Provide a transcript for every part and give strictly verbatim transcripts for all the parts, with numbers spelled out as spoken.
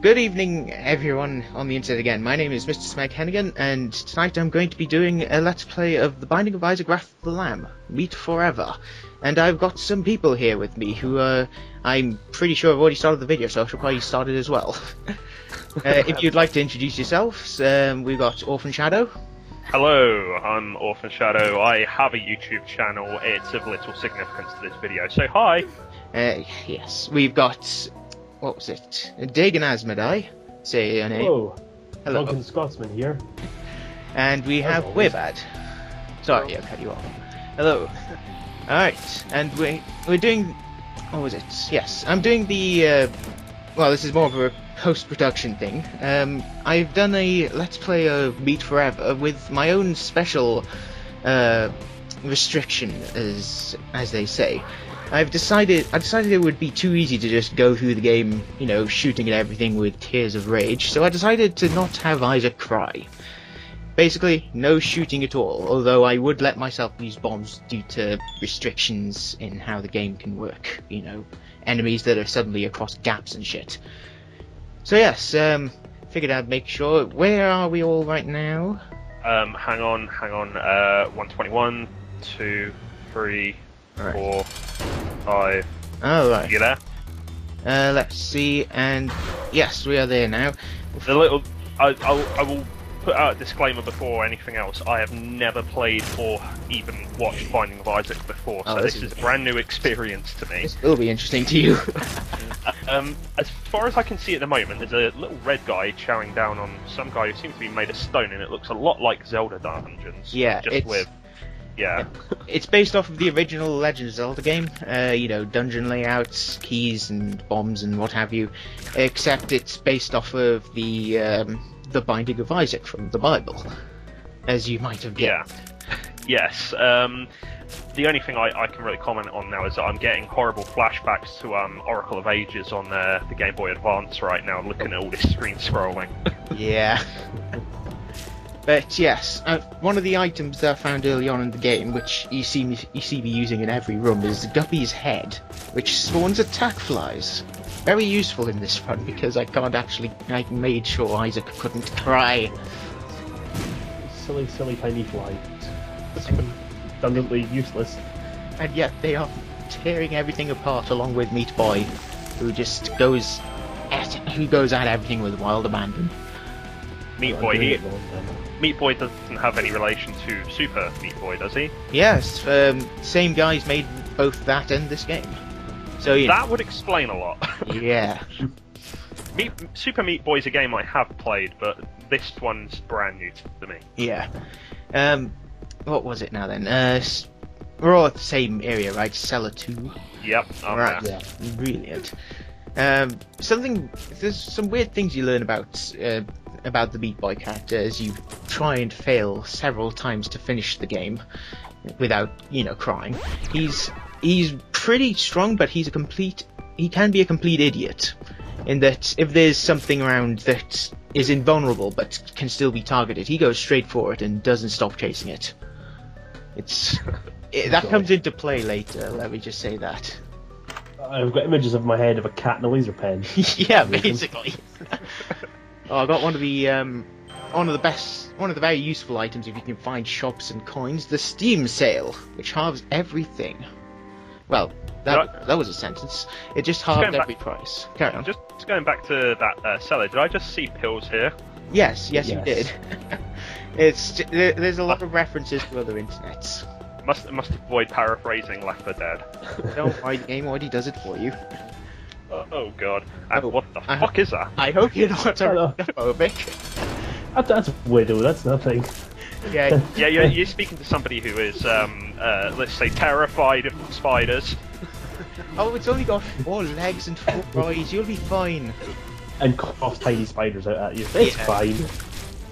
Good evening, everyone on the internet again. My name is Mister Smegheneghan, and tonight I'm going to be doing a Let's Play of The Binding of Isaac, Wrath of the Lamb, Meat four Evar. And I've got some people here with me who uh, I'm pretty sure have already started the video, so I should probably start it as well. uh, if you'd like to introduce yourselves, um, we've got Orphan Shadow. Hello, I'm Orphan Shadow. I have a YouTube channel. It's of little significance to this video, so hi! Uh, yes, we've got... what was it? Dagan Asmodai. Say your name. Hello. Hello. Duncan Scotsman here. And we have Werbad. Sorry, I cut you off. Hello. Alright, and we, we're doing... what was it? Yes, I'm doing the... Uh, well, this is more of a post-production thing. Um, I've done a Let's Play of Meat four Evar with my own special uh, restriction, as as they say. I've decided I decided it would be too easy to just go through the game, you know, shooting at everything with tears of rage, so I decided to not have Isaac cry. Basically, no shooting at all, although I would let myself use bombs due to restrictions in how the game can work, you know, enemies that are suddenly across gaps and shit. So yes, um, figured I'd make sure. Where are we all right now? Um, hang on, hang on, uh, one twenty-one, two, three, right. four... Alright. Oh, you there? Uh, let's see, and yes, we are there now. The little, I, I, I will put out a disclaimer before anything else. I have never played or even watched Binding of Isaac before, so oh, this, this is, is a brand new experience to me. This will be interesting to you. um, as far as I can see at the moment, there's a little red guy chowing down on some guy who seems to be made of stone, and it looks a lot like Zelda dungeons. Yeah, just it's... with. Yeah. It's based off of the original Legend of Zelda game, uh, you know, dungeon layouts, keys and bombs and what have you, except it's based off of the um, the Binding of Isaac from the Bible, as you might have guessed. Yeah. Yes. Um, the only thing I, I can really comment on now is that I'm getting horrible flashbacks to um, Oracle of Ages on uh, the Game Boy Advance right now, looking at all this screen scrolling. Yeah. But yes, uh, one of the items that I found early on in the game, which you see me, you see me using in every room, is Guppy's Head, which spawns attack flies. Very useful in this run because I can't actually. I made sure Isaac couldn't cry. Silly, silly tiny flies. Redundantly useless. And yet they are tearing everything apart, along with Meat Boy, who just goes at who goes at everything with wild abandon. Meat Boy. He, Meat Boy doesn't have any relation to Super Meat Boy, does he? Yes, um, same guys made both that and this game. So yeah. That would explain a lot. Yeah. Meat, Super Meat Boy is a game I have played, but this one's brand new to me. Yeah. Um, what was it now then? Uh, we're all at the same area, right? Cellar two. Yep. I'm right. There. Yeah. Brilliant. Um, something. There's some weird things you learn about. Uh, about the Meat Boy character as you try and fail several times to finish the game without, you know, crying. He's he's pretty strong, but he's a complete he can be a complete idiot in that if there's something around that is invulnerable but can still be targeted, he goes straight for it and doesn't stop chasing it. It's it, that comes into play later, let me just say that. I've got images of my head of a cat and a laser pen. Yeah, basically. Oh, I got one of the um, one of the best, one of the very useful items if you can find shops and coins. The Steam sale, which halves everything. Well, that I, that was a sentence. It just halved every back, price. Carry on. Just going back to that uh, seller. Did I just see pills here? Yes, yes, yes. You did. It's there, there's a lot of references to other internets. Must must avoid paraphrasing Left four Dead. Don't worry, the game already does it for you. Oh, oh god! And oh, what the I fuck is that? I hope you're not arachnophobic. That, that's widow. That's nothing. Yeah, yeah, you're, you're speaking to somebody who is, um, uh, let's say, terrified of spiders. Oh, it's only got four legs and four eyes. You'll be fine. And cough tiny spiders out at you. It's yeah. fine.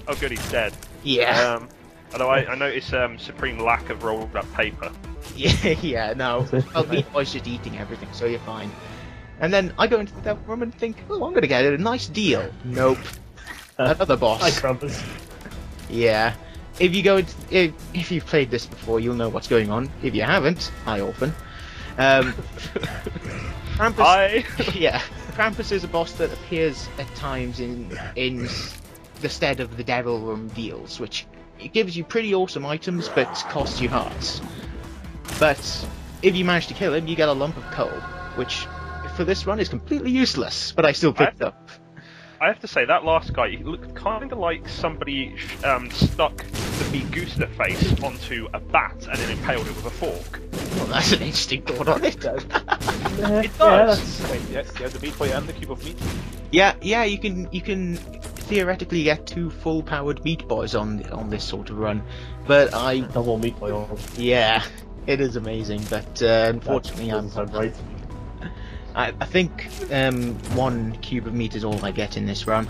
Oh, good, he's dead. Yeah. Um, although I, I notice um, supreme lack of rolled up paper. Yeah, yeah, no. Well, Meat Boy's just eating everything, so you're fine. And then I go into that room and think, oh, I'm going to get a nice deal. Nope. Another boss. Hi, Krampus. Yeah. If you go into, if, if you've played this before, you'll know what's going on. If you haven't, hi, Orphan. Um, Krampus. Hi. Yeah. Krampus is a boss that appears at times in in the stead of the Devil Room deals, which it gives you pretty awesome items but costs you hearts. But if you manage to kill him, you get a lump of coal, which for this run is completely useless, but I still picked I up. I have to say, that last guy, he looked kind of like somebody um, stuck the Meat Gooster face onto a bat and then impaled it with a fork. Well, that's an interesting thought on it. It does! Yeah, Wait, yes, you have the Meat Boy and the Cube of Meat? Yeah, yeah, you can you can theoretically get two full-powered Meat Boys on on this sort of run, but I... Double Meat Boy. Yeah, it is amazing, but uh, unfortunately I'm... Right. I, I think um, one cube of meat is all I get in this run.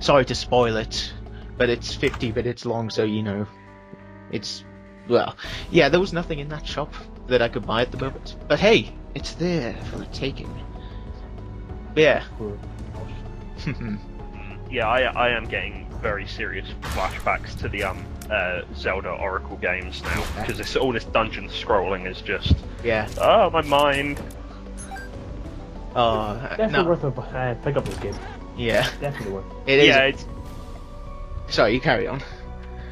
Sorry to spoil it, but it's fifty minutes long, so you know, it's, well, yeah, there was nothing in that shop that I could buy at the moment. But hey, it's there for the taking. But yeah. Yeah, I, I am getting very serious flashbacks to the um uh, Zelda Oracle games now, because it's all this dungeon scrolling is just, yeah. Oh, my mind. Oh, definitely no. worth a uh, pick up this game. Yeah, it's definitely worth. It is. Yeah, a... it's... Sorry, you carry on.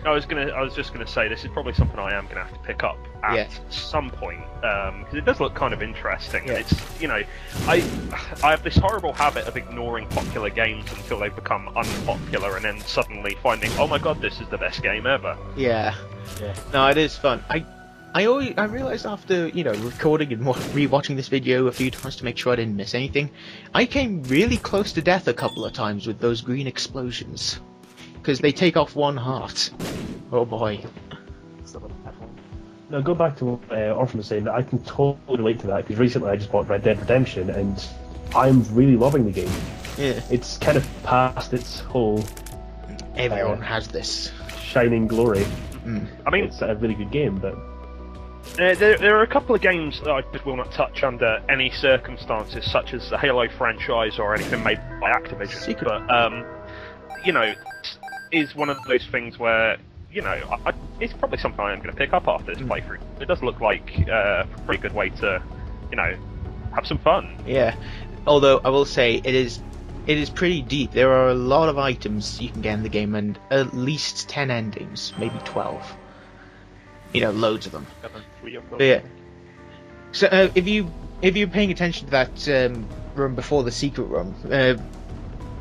I was gonna. I was just gonna say this is probably something I am gonna have to pick up at yeah. some point, because um, it does look kind of interesting. Yeah. It's, you know, I I have this horrible habit of ignoring popular games until they become unpopular, and then suddenly finding, oh my god, this is the best game ever. Yeah. Yeah. No, it is fun. I. I always, I realised after, you know, recording and rewatching this video a few times to make sure I didn't miss anything, I came really close to death a couple of times with those green explosions, because they take off one heart. Oh boy. Now go back to what uh, Orphan was saying, that I can totally relate to that, because recently I just bought Red Dead Redemption and I'm really loving the game. Yeah. It's kind of past its whole... Everyone uh, has this. Shining glory. Mm. I mean... It's a really good game, but... Uh, there, there are a couple of games that I just will not touch under any circumstances, such as the Halo franchise or anything made by Activision. Secret. But um, you know, is one of those things where, you know, I, I, it's probably something I am going to pick up after this mm. playthrough. It does look like uh, a pretty good way to, you know, have some fun. Yeah. Although I will say it is, it is pretty deep. There are a lot of items you can get in the game, and at least ten endings, maybe twelve. You know, loads of them. But yeah. So uh, if you if you're paying attention to that um, room before the secret room, uh,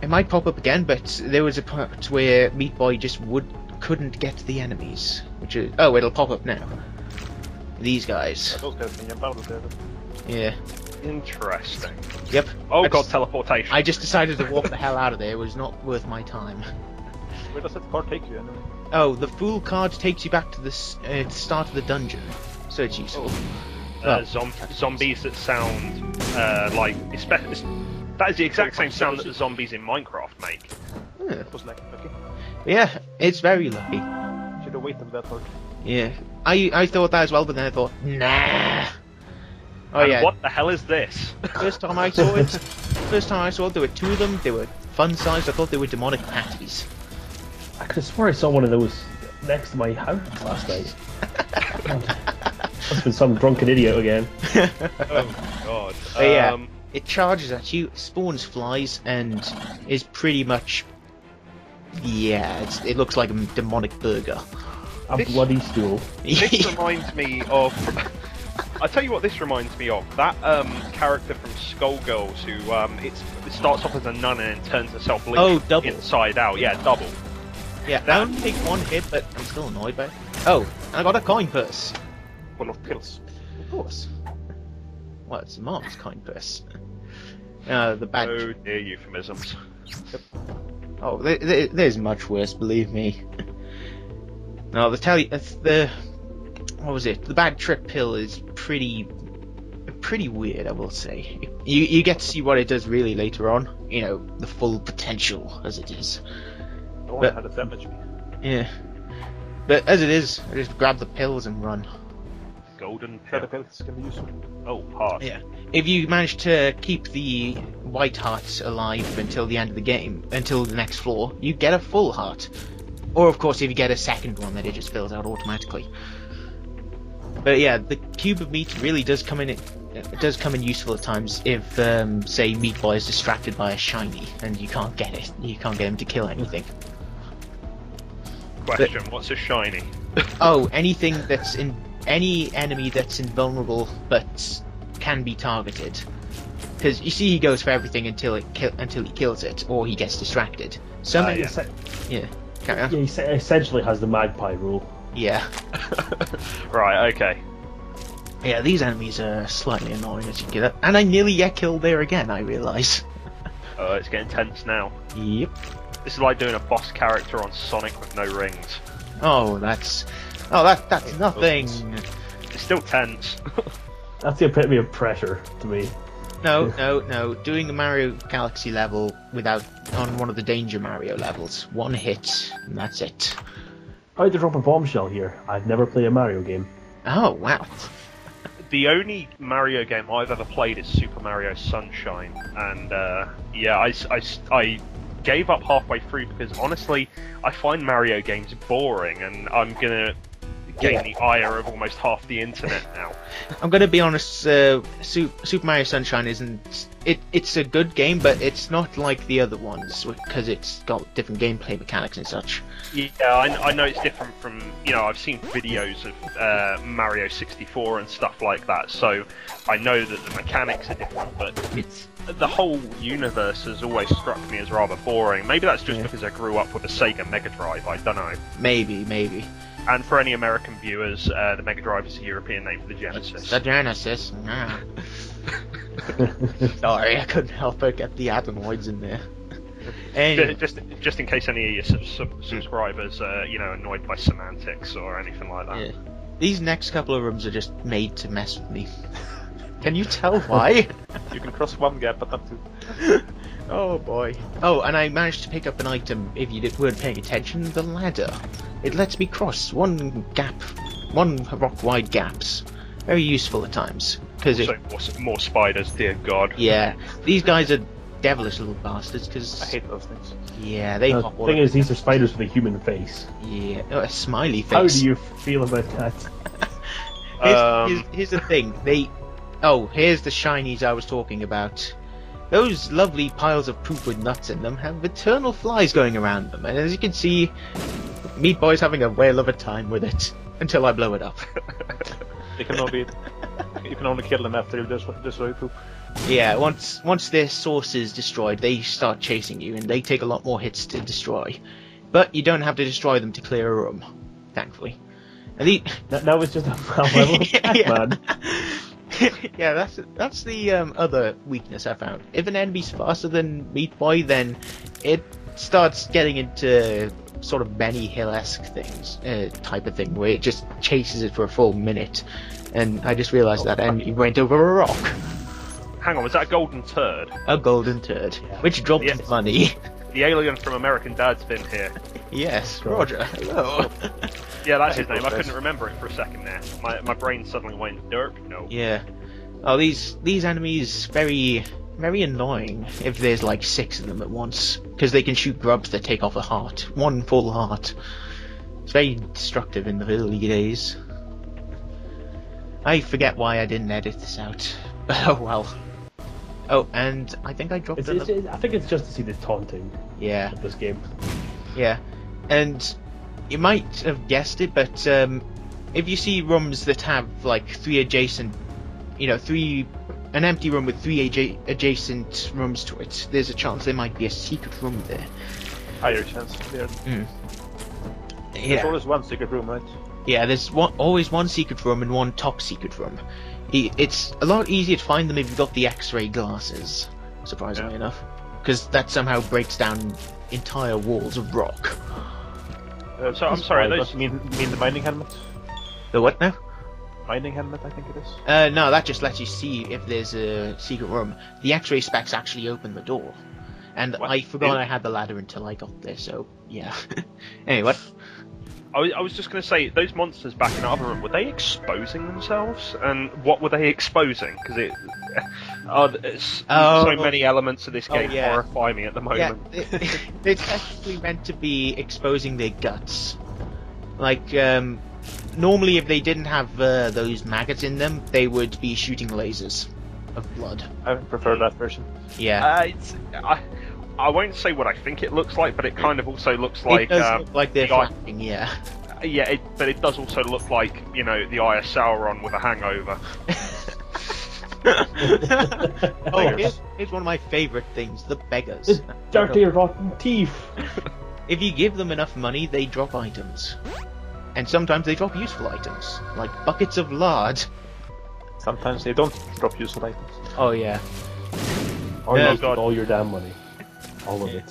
it might pop up again. But there was a part where Meat Boy just would couldn't get the enemies, which is oh, it'll pop up now. These guys. Yeah. Interesting. Yep. Oh god, teleportation! I just decided to walk the hell out of there. It was not worth my time. Where does that card take you anyway? Oh, the Fool card takes you back to the uh, start of the dungeon, so it's useful. Oh. Uh, oh. Zom zombies that sound uh, like... That is the exact same sound that the zombies in Minecraft make. Yeah, yeah, it's very lucky. Should have waited for that part. Yeah, I, I thought that as well, but then I thought, nah. Oh and yeah. What the hell is this? First time I saw it, first time I saw it, there were two of them, they were fun-sized, I thought they were demonic patties. I could have sworn I saw one of those next to my house last night. Must have been some drunken idiot again. Oh god. But yeah, um, it charges at you, spawns flies, and is pretty much... Yeah, it's, it looks like a demonic burger. A this, bloody stool. This reminds me of... I tell you what this reminds me of, that um, character from Skullgirls who um, it's, it starts off as a nun and turns herself oh, double. inside out. Yeah, double. Yeah, I only take one hit, but I'm still annoyed by it. Oh, and I got a coin purse. Well, of course. Of course. Well, it's Mark's coin purse. Uh, the badge. Oh dear, euphemisms. Yep. Oh, there, there, there's much worse, believe me. No, the tell you, it's the what was it? The bad trip pill is pretty, pretty weird, I will say. You you get to see what it does really later on. You know, the full potential as it is. But, had a yeah, but as it is, I just grab the pills and run. Golden pill. Pills can be useful. Oh, heart. Yeah, if you manage to keep the white hearts alive until the end of the game, until the next floor, you get a full heart. Or of course, if you get a second one, then it just fills out automatically. But yeah, the cube of meat really does come in it does come in useful at times if, um, say, Meat Boy is distracted by a shiny and you can't get it, you can't get him to kill anything. Question, but, what's a shiny? Oh, anything that's in... any enemy that's invulnerable but can be targeted. Because you see, he goes for everything until it ki until he kills it, or he gets distracted. So uh, yeah, yeah. Carry on. Yeah, he essentially has the magpie rule. Yeah. Right. Okay. Yeah, these enemies are slightly annoying as you get up, and I nearly get killed there again. I realise. Oh, uh, it's getting tense now. Yep. This is like doing a boss character on Sonic with no rings. Oh, that's. Oh, that that's nothing. It's still tense. That's the epitome of pressure to me. No, no, no. Doing a Mario Galaxy level without on one of the Danger Mario levels. One hit, and that's it. How'd they drop a bombshell here? I'd never play a Mario game. Oh, wow. The only Mario game I've ever played is Super Mario Sunshine. And, uh, yeah, I, I, I gave up halfway through because, honestly, I find Mario games boring, and I'm gonna... Getting yeah. the ire of almost half the internet now. I'm gonna be honest. Uh, Super Mario Sunshine isn't. It it's a good game, but it's not like the other ones because it's got different gameplay mechanics and such. Yeah, I, I know it's different from. You know, I've seen videos of uh, Mario sixty-four and stuff like that, so I know that the mechanics are different. But it's the whole universe has always struck me as rather boring. Maybe that's just yeah. because I grew up with a Sega Mega Drive. I don't know. Maybe, maybe. And for any American viewers, uh, the Mega Drive is a European name for the Genesis. The Genesis? Nah. Sorry, I couldn't help but get the adenoids in there. Anyway. Just, just, just in case any of your sub sub subscribers are, you know, annoyed by semantics or anything like that. Yeah. These next couple of rooms are just made to mess with me. Can you tell why? You can cross one gap, but not two. Oh boy. Oh, and I managed to pick up an item, if you weren't paying attention, the ladder. It lets me cross one gap, one rock-wide gaps. Very useful at times. Cause also, it, more, more spiders, dear god. Yeah, these guys are devilish little bastards, because... I hate those things. Yeah, they... No, the thing is, these are spiders with a human face. Yeah, oh, a smiley face. How do you feel about that? here's, um... here's, here's the thing, they... Oh, here's the shinies I was talking about. Those lovely piles of poop with nuts in them have eternal flies going around them, and as you can see, Meat Boy's having a whale of a time with it until I blow it up. You can only you can only kill them after you destroy poop. Yeah, once once their source is destroyed, they start chasing you, and they take a lot more hits to destroy. But you don't have to destroy them to clear a room, thankfully. And the that, that was just a problem level. Yeah. Man. Yeah, that's that's the um, other weakness I found. If an enemy's faster than Meat Boy, then it starts getting into sort of Benny Hill-esque things, uh, type of thing, where it just chases it for a full minute. And I just realised oh, that enemy you... went over a rock. Hang on, was that a golden turd? A golden turd, yeah. Which dropped yes. money. The alien from American Dad's been here. Yes, God. Roger, hello. Yeah, that's his name. I couldn't remember it for a second there. My my brain suddenly went derp. No. Yeah. Oh, these these enemies very very annoying if there's like six of them at once because they can shoot grubs that take off a heart, one full heart. It's very destructive in the early days. I forget why I didn't edit this out. Oh well. Oh, and I think I dropped. It's, it's, it's, I think it's just to see the taunting. Yeah. Of this game. Yeah, and. You might have guessed it, but um, if you see rooms that have like three adjacent, you know, three an empty room with three adja adjacent rooms to it, there's a chance there might be a secret room there. Higher chance, yeah. Mm. Yeah. There's always one secret room, right? Yeah, there's one, always one secret room and one top secret room. It's a lot easier to find them if you've got the X-ray glasses, surprisingly yeah. enough, because that somehow breaks down entire walls of rock. Uh, so I'm sorry. Those... You mean, mean the mining helmet? The what now? Mining helmet, I think it is. Uh, no, that just lets you see if there's a secret room. The X-ray specs actually open the door, and what? I forgot yeah. I had the ladder until I got there. So yeah. Anyway, what? I was, I was just going to say those monsters back in the other room, were they exposing themselves, and what were they exposing? Because it, oh, it's, oh, so many elements of this game oh, yeah. horrify me at the moment. Yeah, it, it's actually meant to be exposing their guts, like um, normally if they didn't have uh, those maggots in them, they would be shooting lasers of blood. I prefer that version. Yeah. Uh, it's, I, I won't say what I think it looks like, but it kind of also looks like... It does um, look like they're the flapping, yeah. Yeah, it, but it does also look like, you know, the Eye of Sauron with a hangover. Oh, here's, here's one of my favourite things, the beggars. The dirty, rotten teeth. If you give them enough money, they drop items. And sometimes they drop useful items, like buckets of lard. Sometimes they don't drop useful items. Oh, yeah. Or uh, you all your damn money. All of it.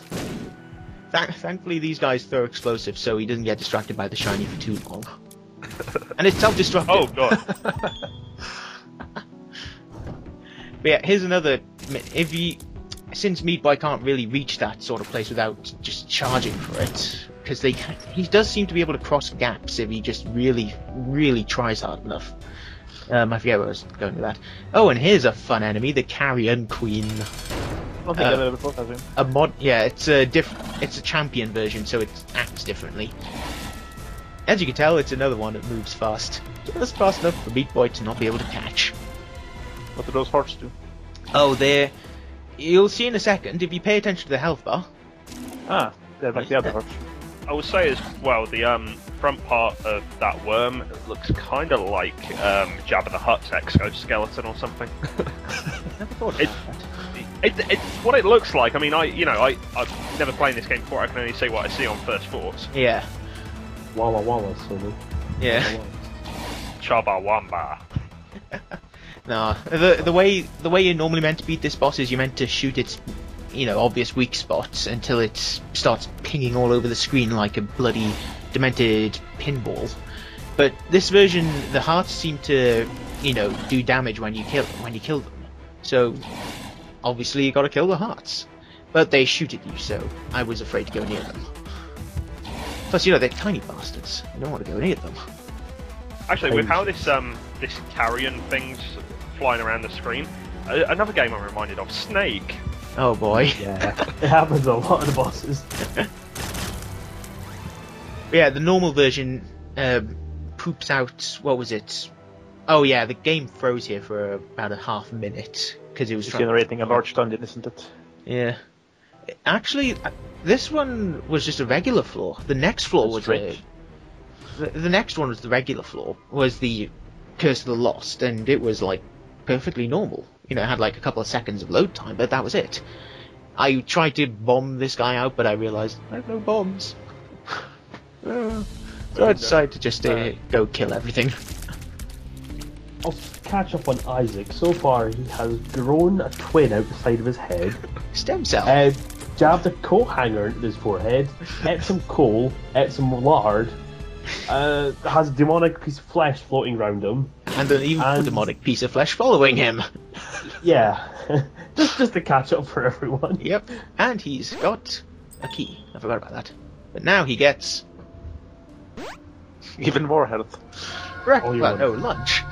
Th thankfully, these guys throw explosives, so he doesn't get distracted by the shiny for too long. And it's self-destructive. Oh, God. But yeah, here's another. If you, since Meat Boy can't really reach that sort of place without just charging for it, because they, he does seem to be able to cross gaps if he just really, really tries hard enough. Um, I forget where I was going with that. Oh, and here's a fun enemy, the Carrion Queen. I don't think I've ever thought of him. A mod, yeah, it's a diff, it's a champion version, so it acts differently. As you can tell, it's another one that moves fast, just fast enough for Meat Boy to not be able to catch. What do those hearts do? Oh, they're... You'll see in a second, if you pay attention to the health bar. Ah, they're like the other hearts. I would say as well, the um, front part of that worm looks kind of like um, Jabba the Hutt's exoskeleton or something. it, it, it's what it looks like. I mean, I you know, I, I've never played this game before, I can only say what I see on first thoughts. Yeah. Walla Walla, sort of. Yeah. Chaba Wamba. No, the the way the way you're normally meant to beat this boss is you're meant to shoot its, you know, obvious weak spots until it starts pinging all over the screen like a bloody demented pinball. But this version, the hearts seem to, you know, do damage when you kill when you kill them. So obviously you got to kill the hearts, but they shoot at you. So I was afraid to go near them. Plus, you know, they're tiny bastards. You don't want to go near them. Actually, with how this um this carrion thing's flying around the screen, uh, another game I'm reminded of, Snake. Oh boy, yeah, it happens a lot of bosses. Yeah, the normal version uh, poops out. What was it? Oh yeah, the game froze here for about a half minute because it was generating to... a large dungeon, isn't it? Yeah. Actually, this one was just a regular floor. The next floor That's was rich. a. The, the next one was the regular floor, was the Curse of the Lost, and it was, like, perfectly normal. You know, it had, like, a couple of seconds of load time, but that was it. I tried to bomb this guy out, but I realised, I have no bombs. So I decided to just uh, go kill everything. I'll catch up on Isaac. So far, he has grown a twin out the side of his head. Stem cell. Uh, jabbed a coat hanger into his forehead, ate some coal, ate some lard... Uh, has a demonic piece of flesh floating around him, and an even and... demonic piece of flesh following him. Yeah, just just to catch up for everyone. Yep, and he's got a key. I forgot about that. But now he gets even more health. Correct. Well, want. no lunch.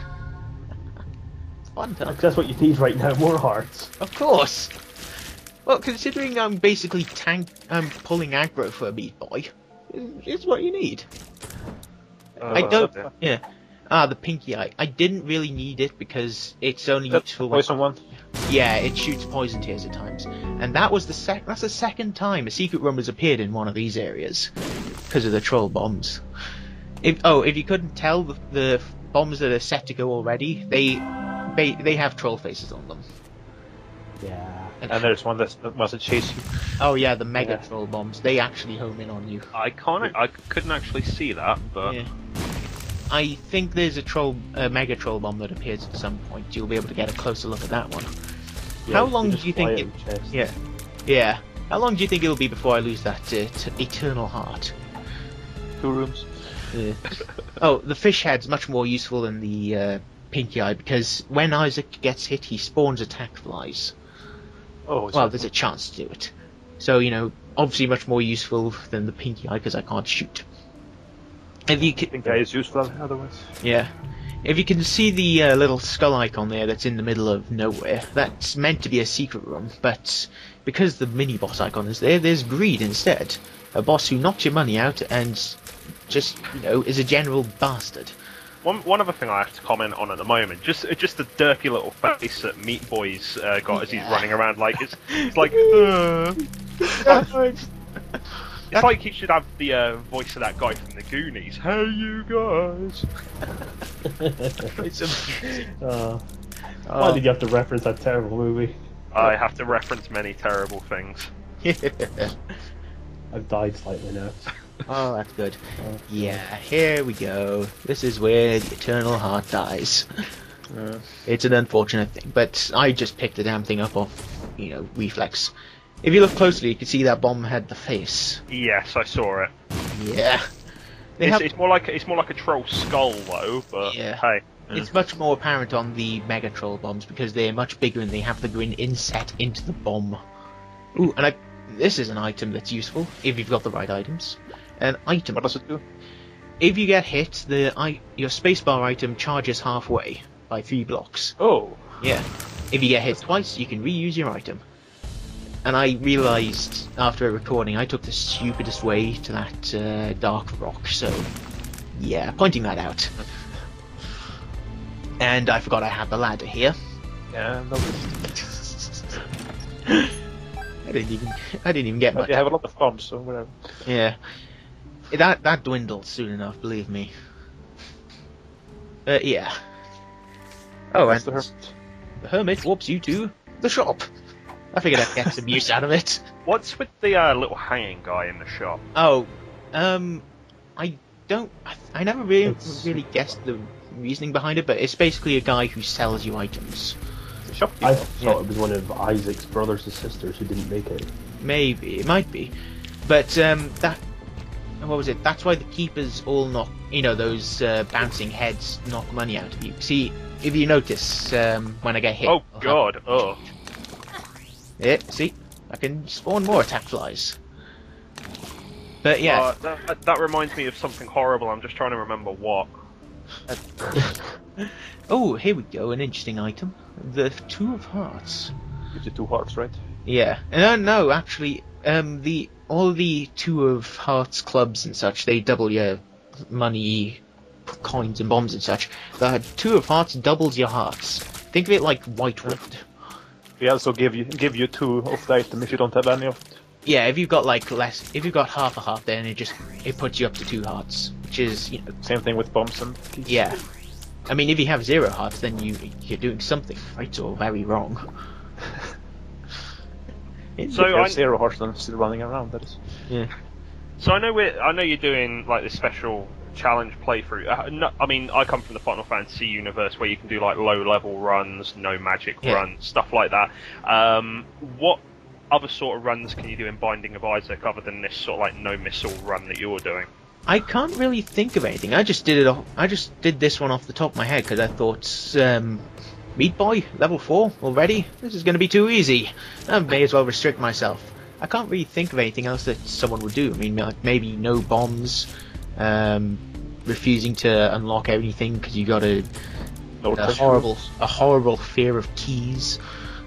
Fun time. That's what you need right now. More hearts. Of course. Well, considering I'm basically tank, I'm pulling aggro for a Meat Boy. It's what you need. Uh, I don't. Yeah. yeah. Ah, the pinky eye. I didn't really need it because it's only useful when. Poison one. Yeah, it shoots poison tears at times, and that was the sec. That's the second time a secret room has appeared in one of these areas because of the troll bombs. If oh, if you couldn't tell, the, the bombs that are set to go already, they they they have troll faces on them. Yeah. And, and there's one that wants to chase you. Oh yeah, the mega yeah. troll bombs. They actually home in on you. I can't. I couldn't actually see that, but yeah. I think there's a troll, a mega troll bomb that appears at some point. You'll be able to get a closer look at that one. Yeah, How long do you think? It, yeah, yeah. How long do you think it'll be before I lose that uh, eternal heart? Two rooms. Yeah. Oh, the fish head's much more useful than the uh, pinky eye because when Isaac gets hit, he spawns attack flies. Oh, well, there's a chance to do it. So, you know, obviously much more useful than the pinky eye because I can't shoot. If you can... Pinky eye is useful otherwise. Yeah. If you can see the uh, little skull icon there that's in the middle of nowhere, that's meant to be a secret room, but because the mini-boss icon is there, there's Greed instead. A boss who knocks your money out and just, you know, is a general bastard. One one other thing I have to comment on at the moment, just just the derpy little face that Meat Boy's uh, got yeah. as he's running around, like it's it's like, uh, it's like he should have the uh, voice of that guy from the Goonies. Hey, you guys! It's amazing. Oh. Oh. Why did you have to reference that terrible movie? I have to reference many terrible things. I've died slightly now. Oh, that's good. Yeah, here we go. This is where the Eternal Heart dies. Uh, it's an unfortunate thing, but I just picked the damn thing up off, you know, reflex. If you look closely, you can see that bomb had the face. Yes, I saw it. Yeah. They it's, have... it's more like it's more like a troll skull though. But yeah. Hey, it's much more apparent on the Mega Troll bombs because they're much bigger and they have the grin inset into the bomb. Ooh, and I. This is an item that's useful if you've got the right items. An item. What does it do? If you get hit, the I your spacebar item charges halfway by three blocks. Oh. Yeah. If you get hit twice, you can reuse your item. And I realised after a recording, I took the stupidest way to that uh, dark rock. So, yeah, pointing that out. And I forgot I had the ladder here. Yeah, that was. I didn't even. I didn't even get much. You have a lot of bombs, so whatever. Yeah, that that dwindled soon enough. Believe me. Uh, yeah. Oh, and the hermit. the hermit warps you to the shop. I figured I'd get some use out of it. What's with the uh, little hanging guy in the shop? Oh, um, I don't. I, I never really it's... really guessed the reasoning behind it, but it's basically a guy who sells you items. Shopkeeper. I thought yeah. it was one of Isaac's brothers and sisters who didn't make it. Maybe it might be, but um, that what was it? That's why the keepers all knock, you know, those uh, bouncing heads knock money out of you. See, if you notice, um, when I get hit. Oh I'll God! Have... Oh. Yeah, see, I can spawn more attack flies. But yeah, uh, that, that reminds me of something horrible. I'm just trying to remember what. Oh, here we go. An interesting item. The Two of Hearts. It's the Two Hearts, right? Yeah. No, no, actually, um, the all the Two of Hearts clubs and such, they double your money, coins and bombs and such. The Two of Hearts doubles your hearts. Think of it like Whitewood. They also give you give you two of the item if you don't have any of it. Yeah, if you've got like less, if you've got half a heart, then it just it puts you up to two hearts, which is you know same thing with bombs and yeah. I mean, if you have zero hearts, then you you're doing something right or very wrong. So I zero hearts, then still running around. That is. Yeah. So I know we I know you're doing like this special challenge playthrough. Uh, no, I mean, I come from the Final Fantasy universe where you can do like low level runs, no magic yeah. runs, stuff like that. Um, what other sort of runs can you do in Binding of Isaac other than this sort of like no missile run that you're doing? I can't really think of anything. I just did it. Off, I just did this one off the top of my head because I thought, um, Meat Boy level four already. This is going to be too easy. I may as well restrict myself. I can't really think of anything else that someone would do. I mean, like maybe no bombs, um, refusing to unlock anything because you got a, a horrible, a horrible fear of keys.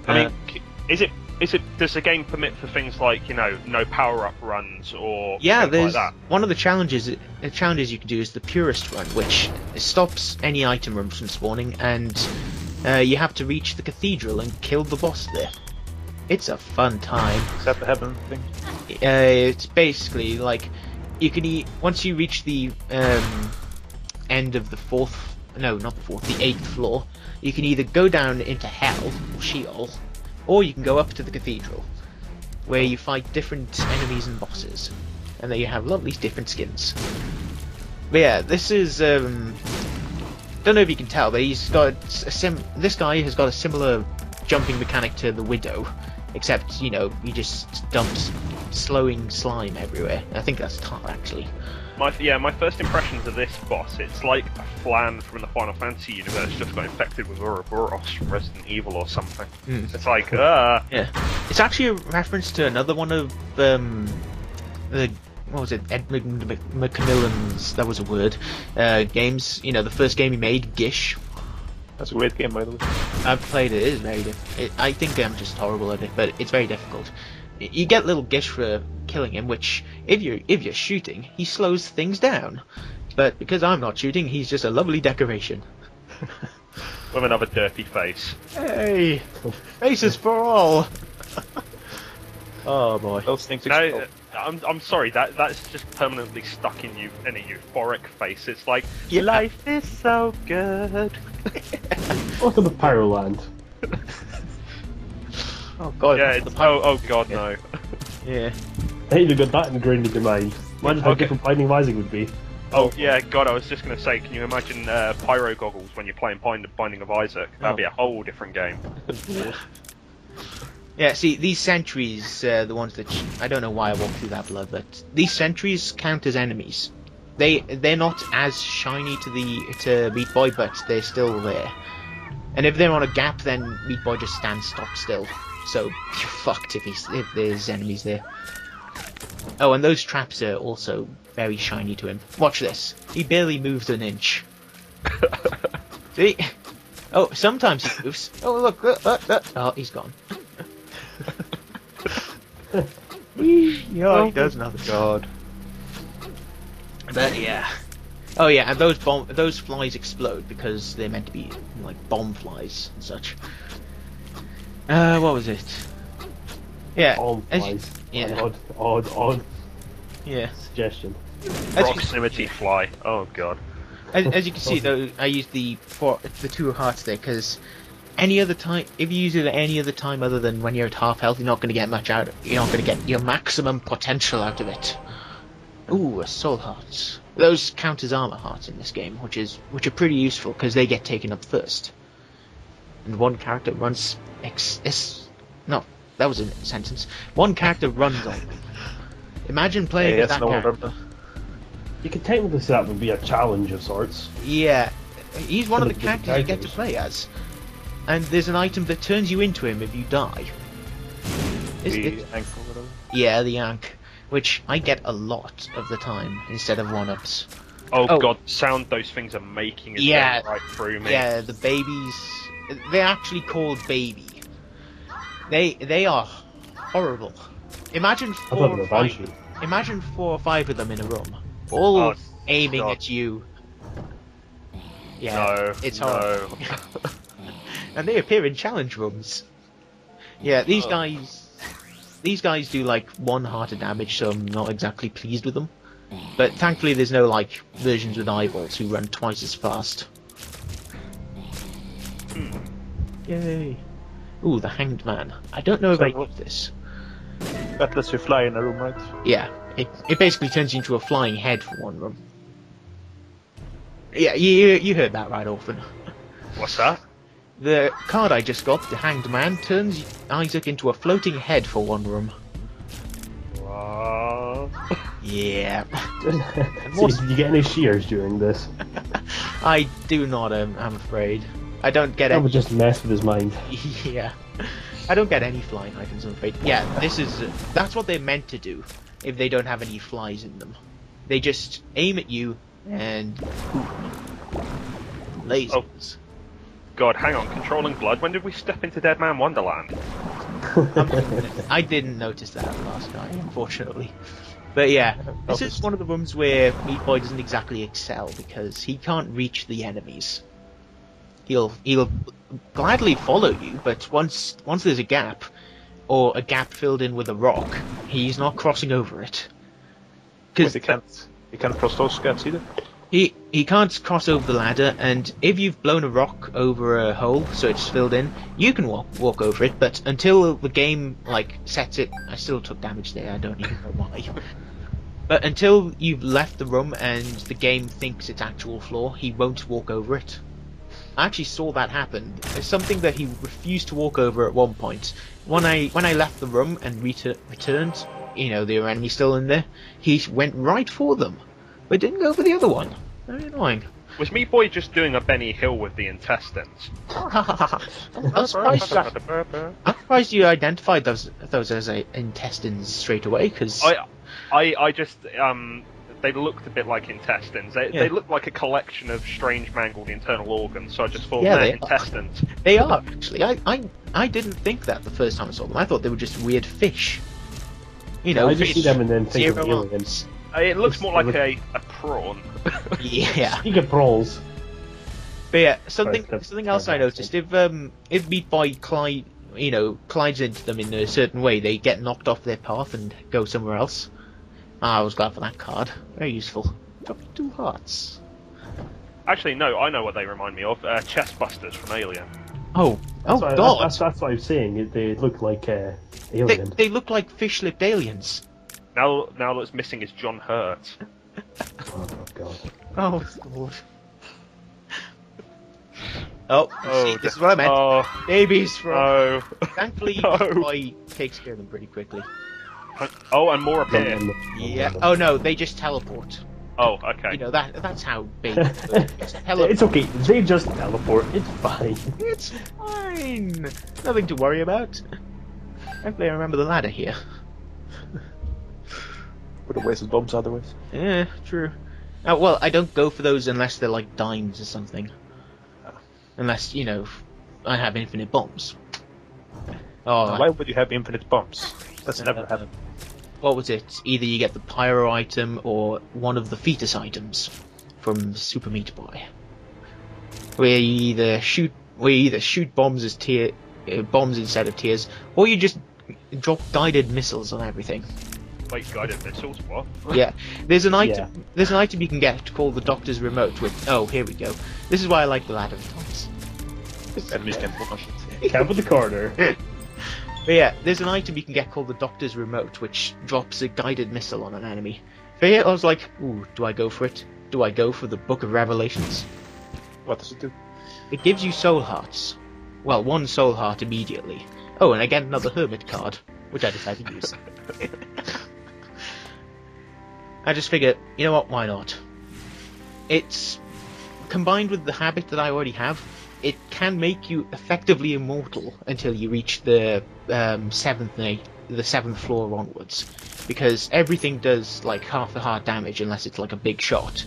I uh, mean, is it? Is it, does the game permit for things like, you know, no power-up runs or yeah, there's like that? One of the challenges the challenges you can do is the purest run, which stops any item rooms from spawning, and uh, you have to reach the cathedral and kill the boss there. It's a fun time. Is that the heaven thing? Uh, it's basically like you can e once you reach the um, end of the fourth, no, not the fourth, the eighth floor, you can either go down into hell or Sheol. Or you can go up to the cathedral, where you fight different enemies and bosses, and there you have lovely different skins. But yeah, this is, um... don't know if you can tell, but he's got a sim... this guy has got a similar jumping mechanic to the Widow, except, you know, he just dumps slowing slime everywhere. I think that's Tar, actually. My, yeah, my first impressions of this boss, it's like a Flan from the Final Fantasy universe just got infected with Ouroboros from Resident Evil or something. Mm. It's like, uh yeah. It's actually a reference to another one of, um, the, what was it, Edmund Macmillan's, that was a word, uh, games, you know, the first game he made, Gish. That's a weird game, by the way. I've played it, it is very difficult. I think I'm just horrible at it, but it's very difficult. You get little Gish for killing him, which if you if you're shooting, he slows things down. But because I'm not shooting, he's just a lovely decoration. With another dirty face. Hey, faces for all. Oh boy. Those things. No, I'm I'm sorry. That that's just permanently stuck in you in a euphoric face. It's like your life is so good. Welcome to Pyroland. Oh god. Yeah. It's, oh oh god yeah. No. Yeah. I hate you got that ingrained in your mind. Imagine how okay. different Binding of Isaac would be. Oh yeah, God! I was just gonna say, can you imagine uh, pyro goggles when you're playing Binding of Isaac? That'd oh. be a whole different game. Yeah, see these sentries, uh, the ones that I don't know why I walked through that blood, but these sentries count as enemies. They they're not as shiny to the to Meat Boy, but they're still there. And if they're on a gap, then Meat Boy just stands stock still. So you're fucked if he's, if there's enemies there. Oh, and those traps are also very shiny to him. Watch this. He barely moves an inch. See? Oh, sometimes he moves. Oh, look. Uh, uh, uh. Oh, he's gone. Oh, he does nothing. God. But, yeah. Oh, yeah, and those, bomb those flies explode because they're meant to be, like, bomb flies and such. Uh, what was it? Yeah. Bomb flies. Yeah. Odd, odd, odd. Yeah. Suggestion. Proximity fly. Oh god. As, as you can see, though, I used the four, the two hearts there because any other time, if you use it at any other time other than when you're at half health, you're not going to get much out. You're not going to get your maximum potential out of it. Ooh, a soul heart. Those count as armor hearts in this game, which is which are pretty useful because they get taken up first. And one character runs ex. ex no. That was a sentence. One character runs on. Imagine playing yeah, with that no character. You could technically say that would be a challenge of sorts. Yeah. He's one of the characters you get to play as. And there's an item that turns you into him if you die. Is the it? Ank or whatever? Yeah, the Ank. Which I get a lot of the time instead of one-ups. Oh, oh god, sound those things are making it yeah, right through me. Yeah, the babies... They're actually called babies. They they are horrible. Imagine four or five. Imagine four or five of them in a room, all oh, aiming God. at you. Yeah, no, it's horrible. No. And they appear in challenge rooms. Yeah, these oh. guys, these guys do like one heart of damage, so I'm not exactly pleased with them. But thankfully, there's no like versions with eyeballs who run twice as fast. Hmm. Yay. Ooh, the Hanged Man. I don't know so if I got this. That lets you fly in a room, right? Yeah. It, it basically turns you into a flying head for one room. Yeah, you, you heard that right, Orphan. What's that? The card I just got, the Hanged Man, turns Isaac into a floating head for one room. Wow. Yeah. So did you get any shears during this? I do not, um, I'm afraid. I don't get. That would just mess with his mind. Yeah, I don't get any flying items, I'm afraid. Yeah, this is uh, that's what they're meant to do. If they don't have any flies in them, they just aim at you and lasers. Oh. God, hang on, controlling blood. When did we step into Dead Man Wonderland? I didn't notice that last night, unfortunately. But yeah, this is one of the rooms where Meat Boy doesn't exactly excel because he can't reach the enemies. He'll he'll gladly follow you, but once once there's a gap, or a gap filled in with a rock, he's not crossing over it. Because he can't he can't cross those gaps either. He he can't cross over the ladder, and if you've blown a rock over a hole so it's filled in, you can walk walk over it. But until the game like sets it, I still took damage there. I don't even know why. But until you've left the room and the game thinks it's actual floor, he won't walk over it. I actually saw that happen. It's something that he refused to walk over at one point. When I when I left the room and retu returned, you know, there were enemies still in there. He went right for them, but didn't go for the other one. Very annoying. Was Meat Boy just doing a Benny Hill with the intestines? I'm surprised. I'm surprised you identified those those as uh, intestines straight away, because I, I I just um. They looked a bit like intestines. They, yeah. they looked like a collection of strange mangled internal organs, so I just thought, yeah, they're they intestines. Are. They are, actually. I, I I didn't think that the first time I saw them. I thought they were just weird fish. You know, I just see them and then think of aliens. It looks it's, more like look... a, a prawn. Yeah. Speaking of prawns. But yeah, something Sorry, something else I noticed. If um if Meat Boy Clyde, you know, collides into them in a certain way, they get knocked off their path and go somewhere else. Ah, I was glad for that card. Very useful. Two hearts. Actually, no. I know what they remind me of. Uh, Chestbusters from Alien. Oh, that's oh what, god! That's, that's what I'm seeing. They look like uh, aliens. They, they look like fish-lipped aliens. Now, now what's missing is John Hurt. Oh god! Oh lord! Oh, oh see, this is what I meant. Oh, babies from. No. Thankfully, no. Boy takes care of them pretty quickly. Oh, and more appear. Yeah. Oh no, they just teleport. Oh, okay. You know that that's how big. It's okay. They just teleport. It's fine. It's fine. Nothing to worry about. Hopefully, I remember the ladder here. Would have wasted bombs otherwise. Yeah, true. Oh, well, I don't go for those unless they're like dimes or something. Unless, you know, I have infinite bombs. Oh, now, why would you have infinite bombs? That's uh, never happened. What was it? Either you get the pyro item or one of the fetus items from Super Meat Boy, where you either shoot, where you either shoot bombs as tier uh, bombs instead of tears, or you just drop guided missiles on everything. Wait, guided missiles? What? Yeah, there's an item. Yeah. There's an item you can get called the Doctor's Remote. With oh, here we go. This is why I like the ladder of times. Camp of the corner. But yeah, there's an item you can get called the Doctor's Remote, which drops a guided missile on an enemy. But yeah, I was like, ooh, do I go for it? Do I go for the Book of Revelations? What does it do? It gives you soul hearts. Well, one soul heart immediately. Oh, and I get another Hermit card, which I decided to use. I just figured, you know what, why not? It's... combined with the habit that I already have, it can make you effectively immortal until you reach the um, seventh, eight, the seventh floor onwards, because everything does like half the heart damage unless it's like a big shot,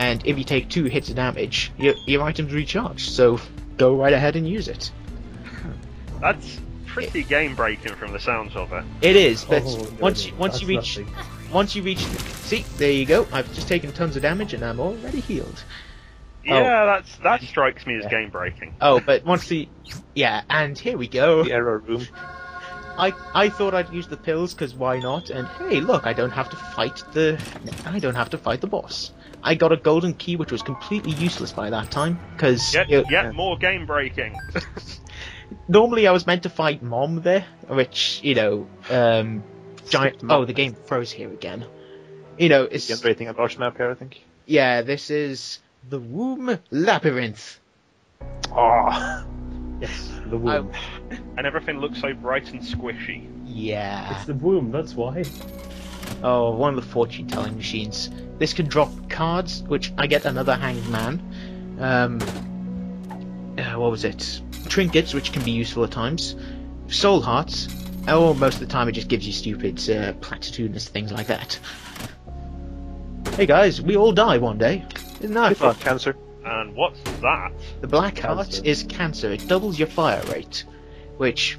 and if you take two hits of damage, your, your item's recharged. So go right ahead and use it. That's pretty it, game breaking from the sounds of it. It is. That's oh, once you, once that's you reach, nothing. once you reach. The, see, there you go. I've just taken tons of damage and I'm already healed. Yeah, oh. that's that strikes me as yeah. game breaking. Oh, but once the yeah, and here we go. The error room. I I thought I'd use the pills because why not? And hey, look, I don't have to fight the I don't have to fight the boss. I got a golden key, which was completely useless by that time because yep, yep, yeah, more game breaking. Normally, I was meant to fight Mom there, which you know, um, giant. Oh, the game froze here again. You know, it's game breaking. A large map here, I think. Yeah, this is. The Womb Labyrinth. Ah, oh. Yes, the womb. I... and everything looks so bright and squishy. Yeah. It's the womb, that's why. Oh, one of the fortune-telling machines. This can drop cards, which I get another Hanged Man. Um, uh, what was it? Trinkets, which can be useful at times. Soul hearts. Oh, most of the time it just gives you stupid uh, platitudinous things like that. Hey guys, we all die one day. Isn't that fun? Cancer. And what's that? The black heart is cancer. It doubles your fire rate, which,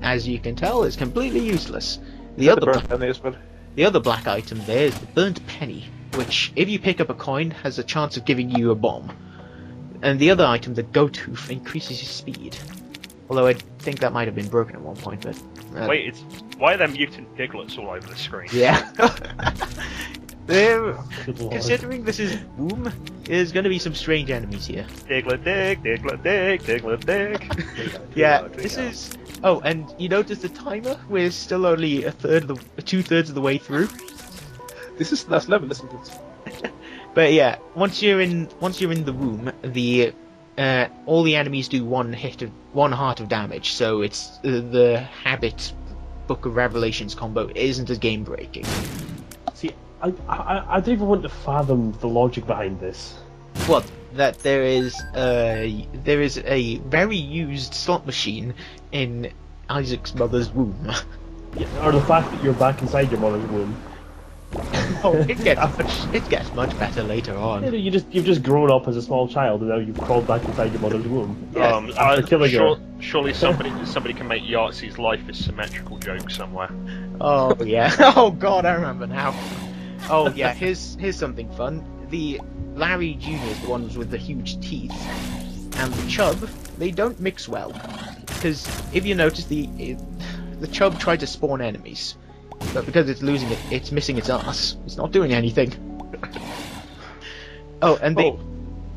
as you can tell, is completely useless. The other the, black, well. the other black item there is the burnt penny, which, if you pick up a coin, has a chance of giving you a bomb. And the other item, the goat hoof, increases your speed. Although I think that might have been broken at one point, but... Uh, Wait, it's... why are there mutant piglets all over the screen? Yeah. There, considering this is boom, there's going to be some strange enemies here. Digla dig, digla dig, digla dig. Yeah, this is. Oh, and you notice the timer? We're still only a third of the, two thirds of the way through. This is the last level, isn't it? But yeah, once you're in, once you're in the womb, the uh, all the enemies do one hit of one heart of damage. So it's uh, the habit Book of Revelations combo isn't as game breaking. See. I, I I don't even want to fathom the logic behind this. What? That there is a there is a very used slot machine in Isaac's mother's womb. Yeah, or the fact that you're back inside your mother's womb. Oh, it gets much, it gets much better later on. Yeah, you just you've just grown up as a small child, and now you've crawled back inside your mother's womb. Yeah. Um, after uh, killing sure, her. Surely somebody somebody can make Yahtzee's life is symmetrical joke somewhere. Oh yeah. Oh god, I remember now. Oh yeah. Here's here's something fun. The Larry Juniors, the ones with the huge teeth, and the Chub, they don't mix well. Because if you notice, the it, the Chub tried to spawn enemies, but because it's losing it, it's missing its ass. It's not doing anything. Oh, and they oh.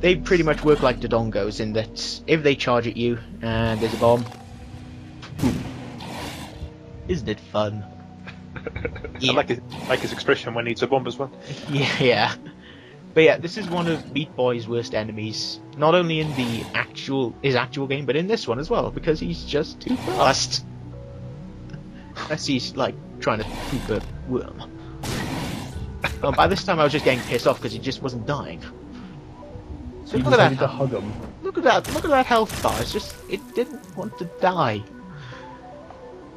they pretty much work like Dodongos in that if they charge at you and there's a bomb, isn't it fun? Yeah. I like his, like his expression when he needs a bomb as well. Yeah, yeah. But yeah, this is one of Meat Boy's worst enemies, not only in the actual his actual game, but in this one as well, because he's just too fast. Unless he's, like, trying to poop a worm. Um, by this time I was just getting pissed off because he just wasn't dying. So look at that, hug him. Look at that, look at that health bar, it's just, it didn't want to die.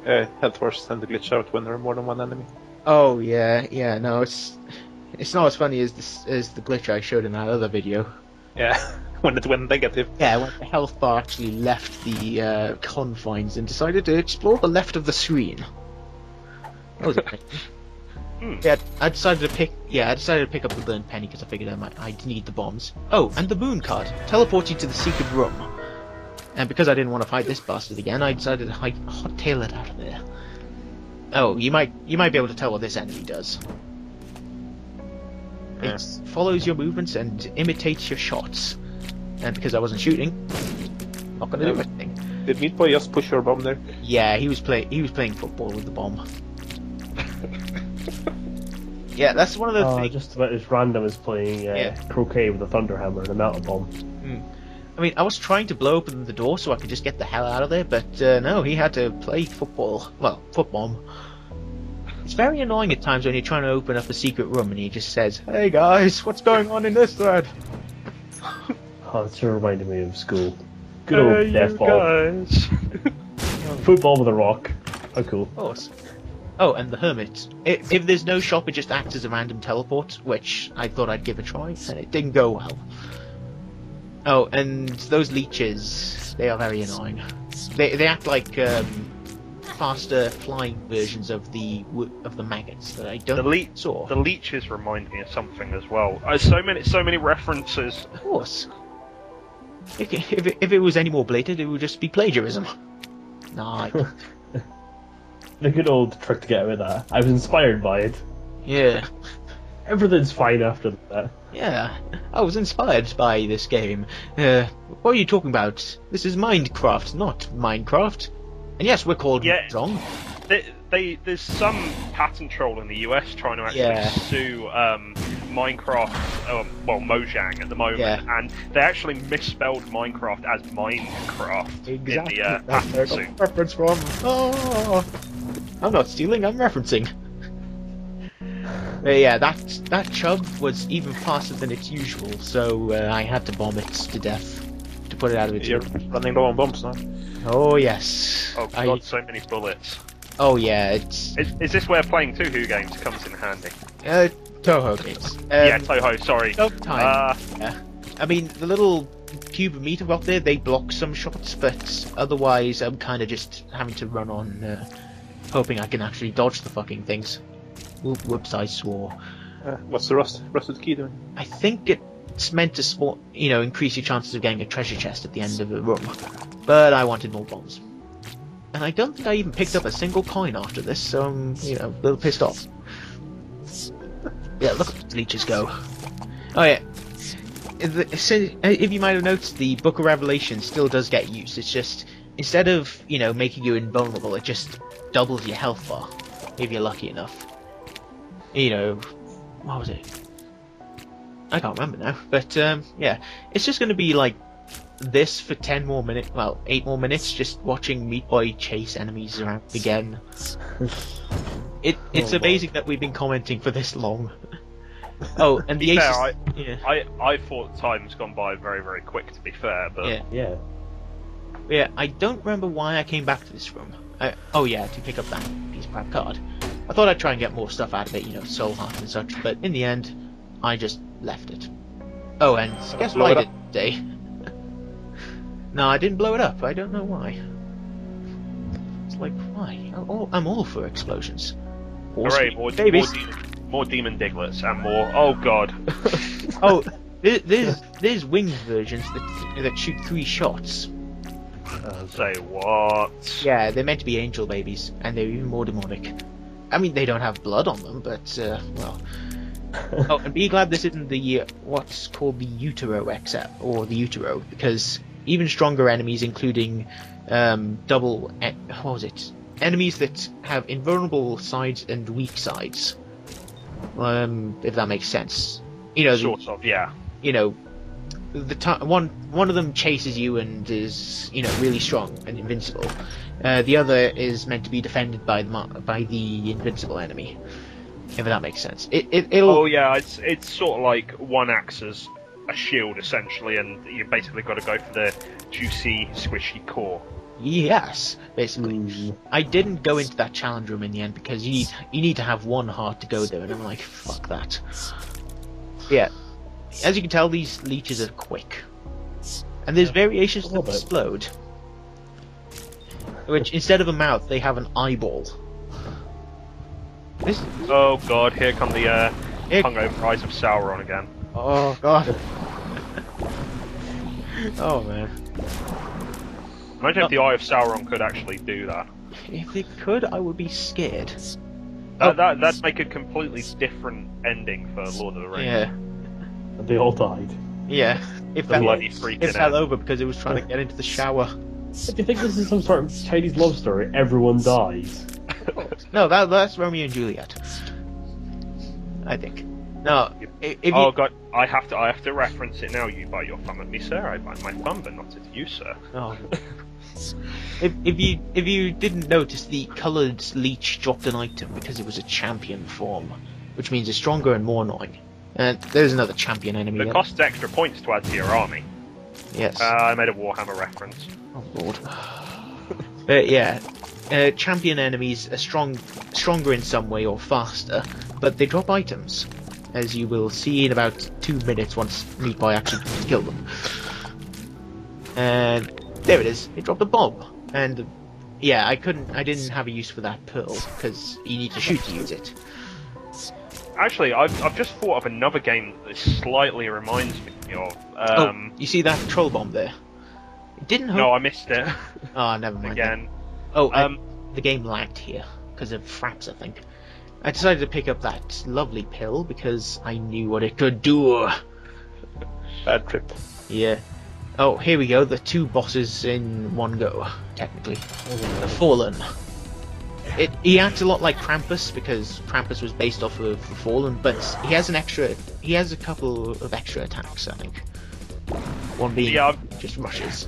Uh, health bars tend to glitch out when there are more than one enemy. Oh yeah, yeah, no, it's... It's not as funny as this, as the glitch I showed in that other video. Yeah, when it went negative. Yeah, when the health bar actually left the uh, confines and decided to explore the left of the screen. That was a thing. Mm. Yeah, I decided to pick. Yeah, I decided to pick up the burnt penny because I figured I might I'd need the bombs. Oh, and the moon card teleports you to the secret room. And because I didn't want to fight this bastard again, I decided to hot-tail it out of there. Oh, you might you might be able to tell what this enemy does. It follows your movements and imitates your shots. And because I wasn't shooting, not gonna um, do anything. Did Meat Boy just push your bomb there? Yeah, he was play he was playing football with the bomb. Yeah, that's one of the oh, things. Just about as random as playing uh, yeah. croquet with a thunder hammer and a melt bomb. Mm. I mean, I was trying to blow open the door so I could just get the hell out of there, but uh, no, he had to play football. Well, football. It's very annoying at times when you're trying to open up a secret room and he just says, "Hey guys, what's going on in this thread?" Oh, that's reminding me of school. Good old hey, death ball. Football with a rock. How cool. Awesome. Oh, and the hermit. It, if there's no shop, it just acts as a random teleport, which I thought I'd give a try, and it didn't go well. Oh, and those leeches, they are very annoying. They, they act like... Um, faster flying versions of the of the maggots that I don't the le saw. The leeches remind me of something as well. Uh, so many, so many references. Of course. If if it, if it was any more blatant, it would just be plagiarism. Nah. The good old trick to get away with that. I was inspired by it. Yeah. Everything's fine after that. Yeah. I was inspired by this game. Uh, what are you talking about? This is Minecraft, not Minecraft. And yes, we're called yeah, Mojang. They, they, there's some patent troll in the U S trying to actually yeah. sue um, Minecraft, um, well, Mojang at the moment, yeah. and they actually misspelled Minecraft as Minecraft exactly. in the uh, patent That's suit. That's reference from. Oh, I'm not stealing, I'm referencing. But yeah, that, that Chub was even faster than its usual, so uh, I had to bomb it to death to put it out of its You're room. Running low on bombs now. Oh yes. Oh god, I... so many bullets. Oh yeah, it's... Is, is this where playing Touhou games comes in handy? Uh, Touhou games. Um, yeah, Touhou, sorry. Time. Uh... Yeah. I mean, the little cube of meat I've got there, they block some shots, but otherwise I'm kind of just having to run on, uh, hoping I can actually dodge the fucking things. Oop, whoops, I swore. Uh, what's the rust, rusted key doing? I think it... It's meant to, sport, you know, increase your chances of getting a treasure chest at the end of the room. But I wanted more bombs. And I don't think I even picked up a single coin after this, so I'm, you know, a little pissed off. Yeah, look at the leeches go. Oh yeah. If you might have noticed, the Book of Revelation still does get used. It's just, instead of, you know, making you invulnerable, it just doubles your health bar, if you're lucky enough. You know, what was it? I can't remember now, but um, yeah, it's just going to be like this for ten more minutes, well, eight more minutes, just watching Meat Boy chase enemies around again. it It's oh, amazing boy. that we've been commenting for this long. Oh, and the fair, I, yeah. I I thought time's gone by very very quick. To be fair, but yeah, yeah, yeah I don't remember why I came back to this room. I, oh yeah, to pick up that piece of crap card. I thought I'd try and get more stuff out of it, you know, soul heart and such, but in the end, I just left it. Oh, and guess what I did today? No, I didn't blow it up. I don't know why. It's like, why? I'm all, I'm all for explosions. Hooray, more, de more, demon, more demon diglets and more... Oh, God. Oh, there, there's, there's winged versions that, that shoot three shots. Uh, Say what? Yeah, they're meant to be angel babies, and they're even more demonic. I mean, they don't have blood on them, but, uh, well... Oh, and be glad this isn't the, uh, what's called the Utero X L, or the Utero, because even stronger enemies, including um, double... E what was it? Enemies that have invulnerable sides and weak sides. Um, if that makes sense. You know, sort the, of, yeah. You know, the t one one of them chases you and is, you know, really strong and invincible. Uh, the other is meant to be defended by the, by the invincible enemy. If that makes sense. It, it, it'll... Oh yeah, it's it's sort of like one acts as a shield essentially, and you basically got to go for the juicy, squishy core. Yes, basically. Mm. I didn't go into that challenge room in the end because you need you need to have one heart to go there, and I'm like, fuck that. Yeah, as you can tell, these leeches are quick, and there's variations that explode. Which instead of a mouth, they have an eyeball. This... Oh god, here come the uh, here... hungover eyes of Sauron again. Oh god. Oh man. Imagine Not... if the Eye of Sauron could actually do that. If it could, I would be scared. That, oh. that, that'd make a completely different ending for Lord of the Rings. Yeah. And they all died. Yeah. It fell, bloody freaking it fell over because it was trying to get into the shower. Do you think this is some sort of Chinese love story? Everyone dies. No, that, that's Romeo and Juliet. I think. No. If you... Oh god, I have to I have to reference it now. You bite your thumb at me, sir. I bite my thumb, but not at you, sir. Oh. if if you if you didn't notice, the coloured leech dropped an item because it was a champion form, which means it's stronger and more annoying. And there's another champion enemy. It costs extra points to add to your army. Yes. Uh, I made a Warhammer reference. Oh lord. But yeah. Uh, champion enemies are strong, stronger in some way or faster, but they drop items, as you will see in about two minutes once Meat Boy actually killed them. And there it is. It dropped a bomb, and yeah, I couldn't, I didn't have a use for that pearl because you need to shoot to use it. Actually, I've I've just thought of another game that slightly reminds me of. Um... Oh, you see that troll bomb there? It didn't. No, I missed it. Oh, never mind. Again. Then. Oh, um, the game lagged here, because of fraps, I think. I decided to pick up that lovely pill, because I knew what it could do. Bad trip. Yeah. Oh, here we go, the two bosses in one go, technically. Oh. The Fallen. It, he acts a lot like Krampus, because Krampus was based off of the Fallen, but he has an extra... He has a couple of extra attacks, I think. One being yeah, just rushes.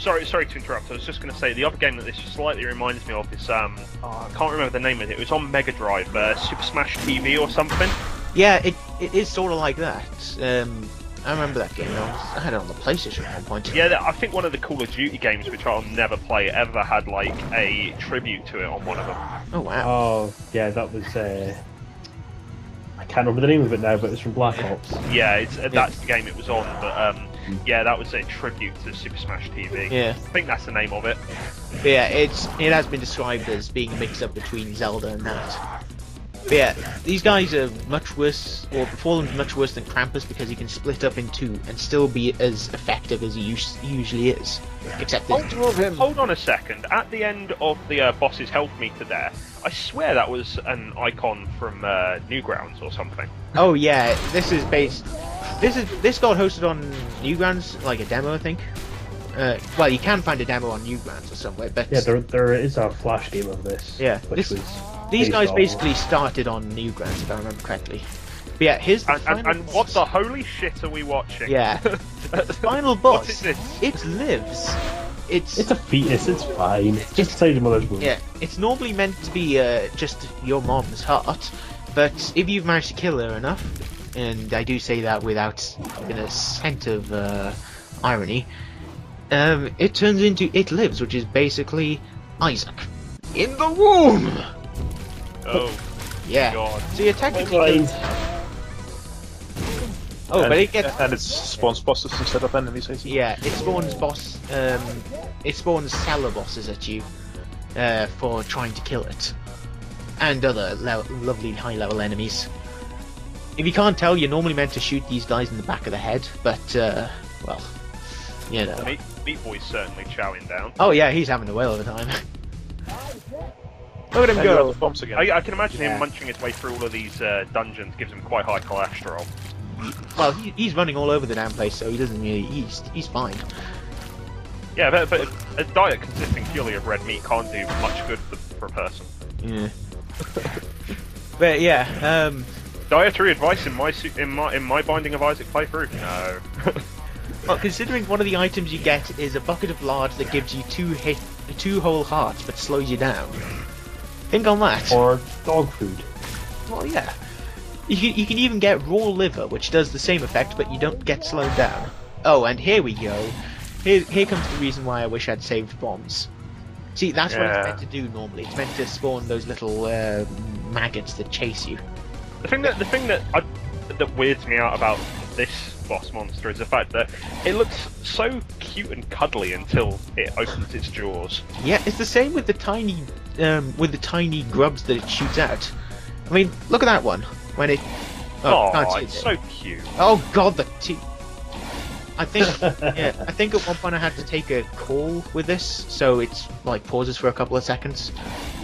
Sorry, sorry to interrupt. I was just going to say the other game that this slightly reminds me of is um, oh, I can't remember the name of it. It was on Mega Drive, uh, Super Smash T V or something. Yeah, it it is sort of like that. Um, I remember that game. I, was, I had it on the PlayStation at one point. Yeah, I think one of the Call of Duty games, which I'll never play ever, had like a tribute to it on one of them. Oh wow. Oh yeah, that was. Uh... I can't remember the name of it now, but it's from Black Ops. Yeah, it's, uh, that's yeah. the game it was on, but. Um, Yeah, that was a tribute to Super Smash T V. Yeah, I think that's the name of it. But yeah, it's it has been described as being a mix-up between Zelda and that. But yeah, these guys are much worse, or Fallen's much worse than Krampus because he can split up in two and still be as effective as he us usually is. Except hold, hold on a second. At the end of the uh, boss's health meter, there, I swear that was an icon from uh, Newgrounds or something. Oh yeah, this is based. This is this got hosted on Newgrounds, like a demo, I think. Uh, well, you can find a demo on Newgrounds or somewhere, but yeah, there there is a flash game of this. Yeah, which this, was these guys on... basically started on Newgrounds, if I remember correctly. But yeah, here's the and, final and, and boss. What the holy shit are we watching? Yeah, the final boss. What is this? It lives. It's it's a fetus. It's fine. It's just inside your mother's womb. Yeah, it's normally meant to be uh, just your mom's heart, but if you've managed to kill her enough. And I do say that without even a scent of uh, irony. Um, it turns into It Lives, which is basically Isaac in the womb. Oh. Yeah. God. So you're technically. Oh, and, but it gets. And it spawns bosses instead of enemies, I think. Yeah, it spawns boss. Um, it spawns cellar bosses at you, uh, for trying to kill it, and other lo lovely high-level enemies. If you can't tell, you're normally meant to shoot these guys in the back of the head, but uh, well, you know. Meat, Meat Boy's certainly chowing down. Oh yeah, he's having a whale of a time. Look at him go! Bombs again. I, I can imagine yeah. him munching his way through all of these uh, dungeons. Gives him quite high cholesterol. Well, he, he's running all over the damn place, so he doesn't really. He's he's fine. Yeah, but, but a diet consisting purely of red meat can't do much good for, for a person. Yeah. But yeah, um, dietary advice in my in my in my Binding of Isaac playthrough. No. Well, considering one of the items you get is a bucket of lard that gives you two hit two whole hearts, but slows you down. Think on that. Or dog food. Well, yeah. You, you can even get raw liver, which does the same effect, but you don't get slowed down. Oh, and here we go. Here, here comes the reason why I wish I'd saved bombs. See, that's yeah. what it's meant to do normally. It's meant to spawn those little uh, maggots that chase you. The thing that the thing that I, that weirds me out about this boss monster is the fact that it looks so cute and cuddly until it opens its jaws. Yeah, it's the same with the tiny. Um, with the tiny grubs that it shoots out. I mean, look at that one. When it... Oh, oh it's it. so cute. Oh god, the teeth. I think, yeah, I think at one point I had to take a call with this, so it's like pauses for a couple of seconds.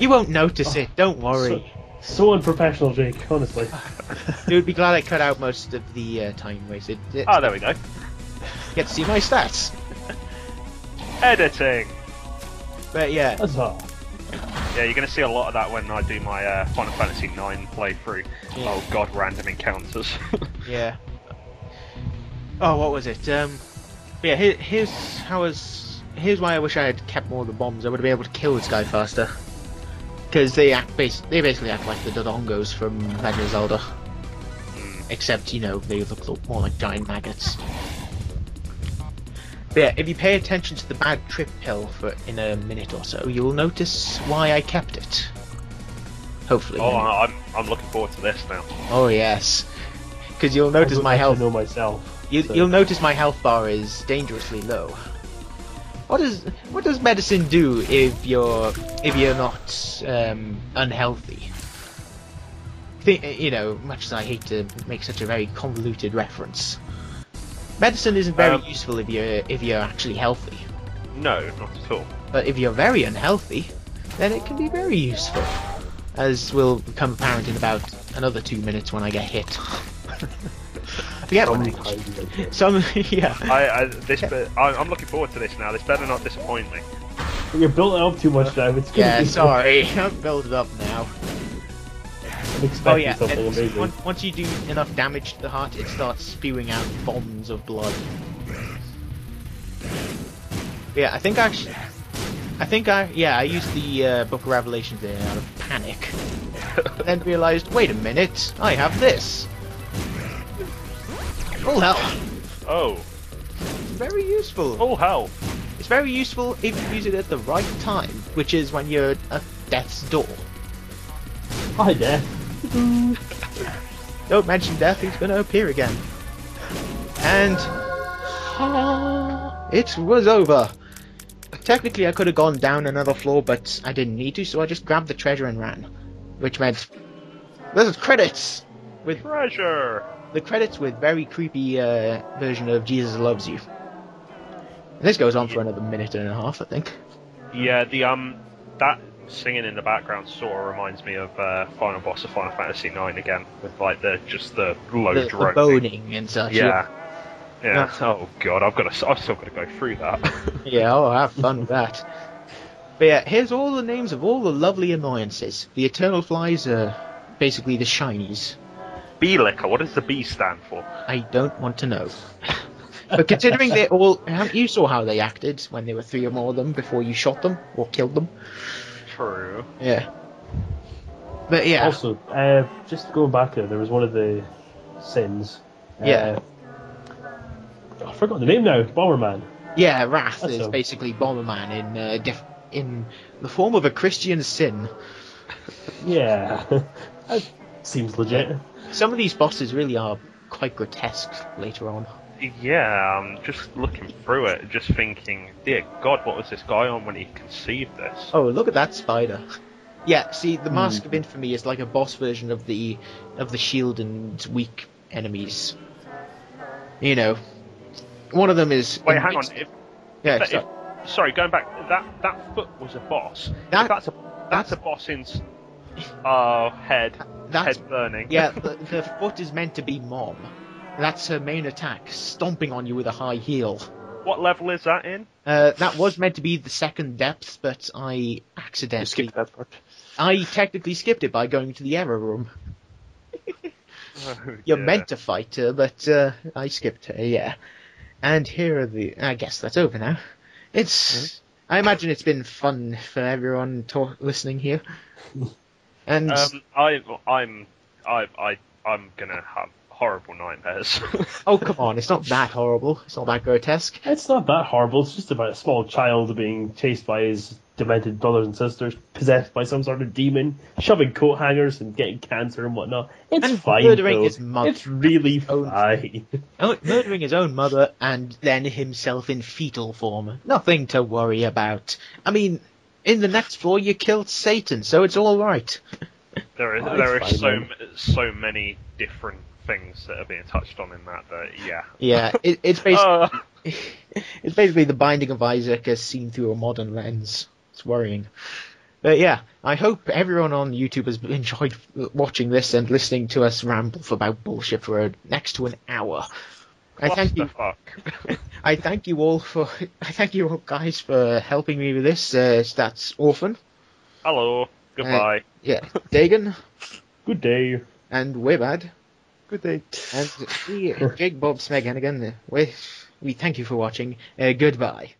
You won't notice oh, it, don't worry. So, so unprofessional, Jake, honestly. Dude, be glad I cut out most of the uh, time wasted. It, oh, there we go. Get to see my stats. Editing. But yeah. That's all. Yeah, you're going to see a lot of that when I do my uh, Final Fantasy nine playthrough. Yeah. Oh god, random encounters. Yeah. Oh, what was it? Um, yeah, here, here's how is here's why I wish I had kept more of the bombs. I would have been able to kill this guy faster. Because they act bas they basically act like the Dodongos from Legend of Zelda, mm. except you know they look more like giant maggots. But yeah, if you pay attention to the bad trip pill for in a minute or so, you'll notice why I kept it. Hopefully. Oh, I'm I'm looking forward to this now. Oh yes, because you'll notice my health. I know myself. You, so. You'll notice my health bar is dangerously low. What does what does medicine do if you're if you're not um, unhealthy? Think, you know, much as I hate to make such a very convoluted reference. Medicine isn't very um, useful if you're if you're actually healthy. No, not at all. But if you're very unhealthy, then it can be very useful, as will become apparent in about another two minutes when I get hit. I forget some, I, some yeah. I, I this yeah. I, I'm looking forward to this now. This better not disappoint me. But you're building up too much now. It's yeah, be sorry, I'm building up now. Oh yeah, once, once you do enough damage to the heart, it starts spewing out bombs of blood. Yeah, I think I actually... I think I... Yeah, I used the uh, Book of Revelations there out of panic. Then realised, wait a minute, I have this. Full health. Oh. It's very useful. Full health. It's very useful if you use it at the right time, which is when you're at death's door. Hi there. Don't mention death, he's gonna appear again. And... it was over! Technically I could have gone down another floor, but I didn't need to, so I just grabbed the treasure and ran. Which meant... there's credits! With treasure! The credits with very creepy uh, version of Jesus Loves You. And this goes on for another minute and a half, I think. Yeah, the, um... that... singing in the background sort of reminds me of uh, Final Boss of Final Fantasy nine again, with like the just the low the, drone the boning and such. Yeah, yeah. yeah. Oh god, I've got to, I've still got to go through that. Yeah, I'll have fun with that. But yeah, here's all the names of all the lovely annoyances. The Eternal Flies are basically the shinies. Bee Licker. What does the B stand for? I don't want to know. But considering they all, you saw how they acted when there were three or more of them before you shot them or killed them. True. Yeah. But yeah. Also, uh, just going back there, there was one of the sins. Uh, yeah. I forgot the name now. Bomberman. Yeah, Wrath That's is so. basically Bomberman in uh, diff in the form of a Christian sin. Yeah, that seems legit. Some of these bosses really are quite grotesque later on. Yeah, um, just looking through it, just thinking, dear God, what was this guy on when he conceived this? Oh, look at that spider. Yeah, see, the Mask mm. of Infamy is like a boss version of the of the shield and weak enemies. You know, one of them is... Wait, hang on. If, yeah, if, sorry. If, sorry, going back, that, that foot was a boss. That, that's, a, that's, that's a boss in... Oh, head. That's, head burning. Yeah, the, the foot is meant to be Mom. That's her main attack, stomping on you with a high heel. What level is that in? Uh, that was meant to be the second depth, but I accidentally... You skipped that part. I technically skipped it by going to the error room. Oh, You're yeah. meant to fight her, but uh, I skipped her, yeah. And here are the... I guess that's over now. It's... Hmm? I imagine it's been fun for everyone talk, listening here. And um, I, I'm... I, I, I'm gonna have... horrible nightmares. Oh, come on, it's not that horrible. It's not that grotesque. It's not that horrible. It's just about a small child being chased by his demented brothers and sisters, possessed by some sort of demon, shoving coat hangers and getting cancer and whatnot. It's and fine, murdering though. His mother. It's really fine. Murdering his own mother and then himself in fetal form. Nothing to worry about. I mean, in the next floor you killed Satan, so it's all right. There are, oh, there are so m so many different things that are being touched on in that, but yeah. Yeah, it, it's basically uh. it's basically the Binding of Isaac as seen through a modern lens. It's worrying. But yeah, I hope everyone on YouTube has enjoyed watching this and listening to us ramble for about bullshit for a, next to an hour. What I thank the you. Fuck? I thank you all for. I thank you all guys for helping me with this. Uh, that's Orphan. Hello. Goodbye. Uh, yeah, Dagon. Good day. And Werbad. Good day. And Jake Bob Smegheneghan, we, we thank you for watching. Uh, goodbye.